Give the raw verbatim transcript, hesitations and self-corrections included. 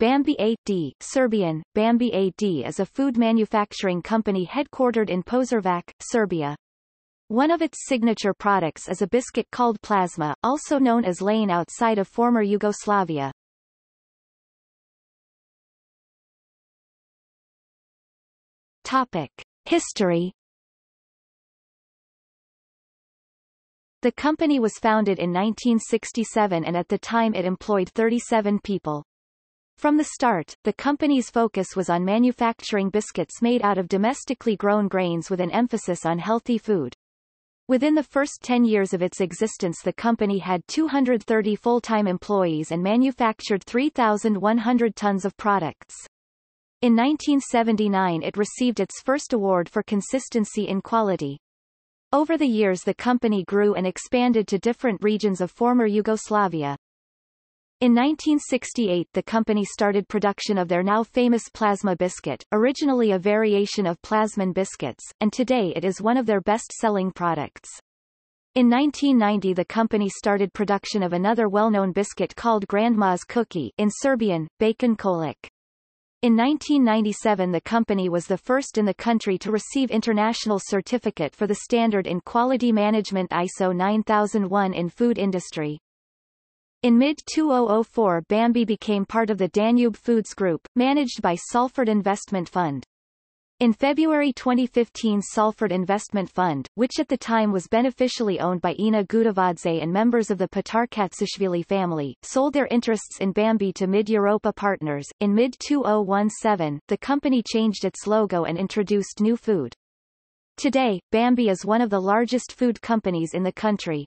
Bambi A D, Serbian, Bambi A D is a food manufacturing company headquartered in Požarevac, Serbia. One of its signature products is a biscuit called Plazma, also known as Lane outside of former Yugoslavia. Topic: History. The company was founded in nineteen sixty-seven and at the time it employed thirty-seven people. From the start, the company's focus was on manufacturing biscuits made out of domestically grown grains with an emphasis on healthy food. Within the first ten years of its existence, the company had two hundred thirty full-time employees and manufactured three thousand one hundred tons of products. In nineteen seventy-nine, it received its first award for consistency in quality. Over the years, the company grew and expanded to different regions of former Yugoslavia. In nineteen sixty-eight, the company started production of their now famous Plazma biscuit, originally a variation of Plazman biscuits, and today it is one of their best-selling products. In nineteen ninety, the company started production of another well-known biscuit called Grandma's Cookie, in Serbian, Bacon Kolik. In nineteen ninety-seven, the company was the first in the country to receive international certificate for the standard in quality management I S O nine thousand one in food industry. In mid two thousand four, Bambi became part of the Danube Foods Group, managed by Salford Investment Fund. In February twenty fifteen, Salford Investment Fund, which at the time was beneficially owned by Ina Gudavadze and members of the Patarkatsishvili family, sold their interests in Bambi to Mid-Europa Partners. In mid two thousand seventeen, the company changed its logo and introduced new food. Today, Bambi is one of the largest food companies in the country.